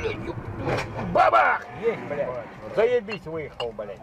блядь. Бабах! Есть, блядь. Заебись выехал, блядь.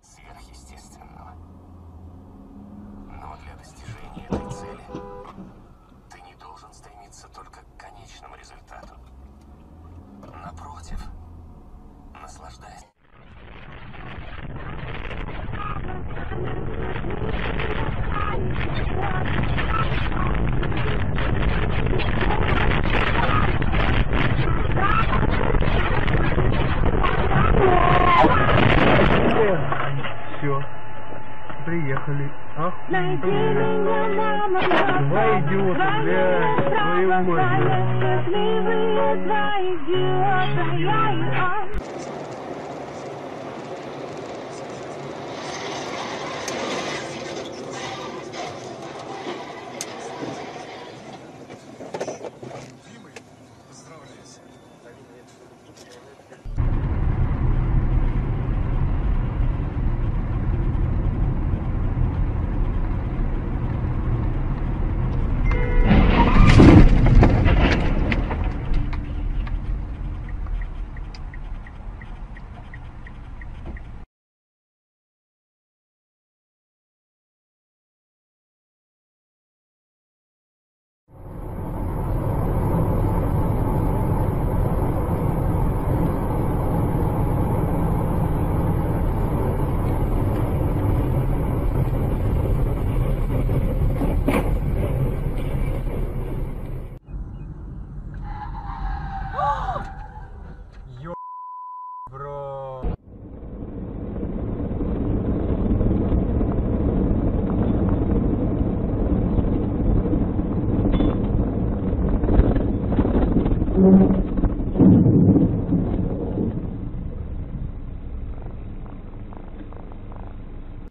Сверхъестественного. Но для достижения этой цели ты не должен стремиться только к конечному результату. Напротив, наслаждайся. Приехали. Ах, два идиота, блядь, твою мать.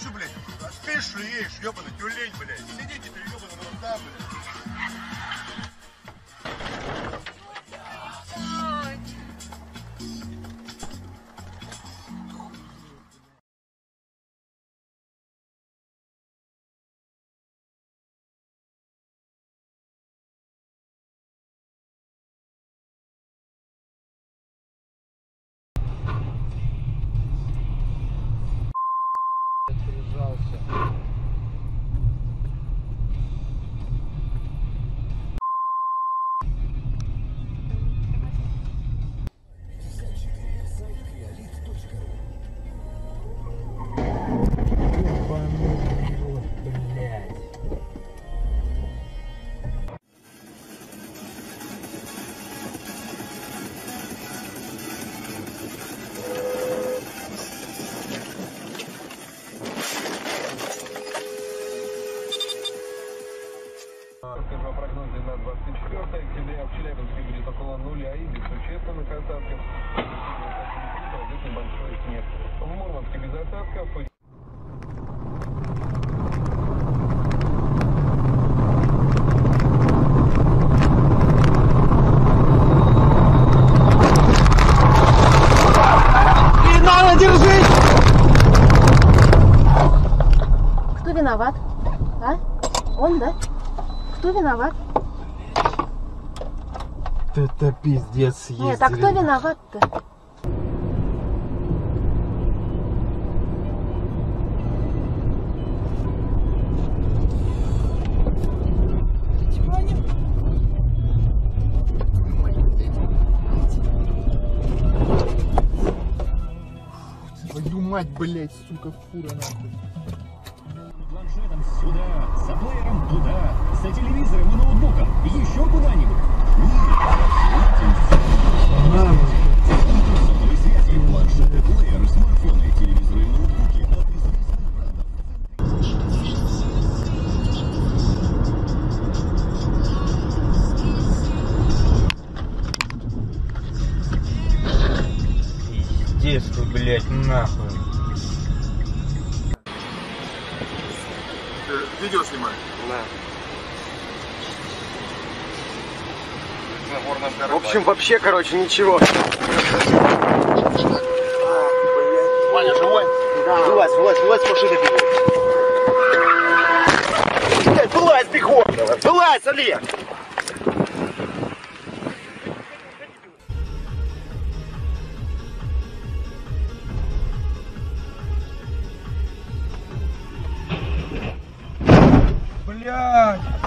Че, блядь, а спишь, что ешь, ёбаный тюлень, блядь. Сиди теперь, ёбаный, вот там, виноват? А? Он, да? Кто виноват? Это пиздец съездили. Нет, а кто виноват-то? Твою мать, блядь, сука, фура нахуй. Сюда, за плеером туда, за телевизором и ноутбуком, еще куда-нибудь. Сотовой связи, планшеты, плееры, смартфоны, телевизоры и ноутбуки от известных брендов. Пиздец ты, блядь, нахуй. Видео снимаешь? Да. В общем, вообще, короче, ничего. Ваня, живой? Да. Вылазь с машины, бегу. Блядь, вылазь, бегу! Вылазь, Олег! Блядь!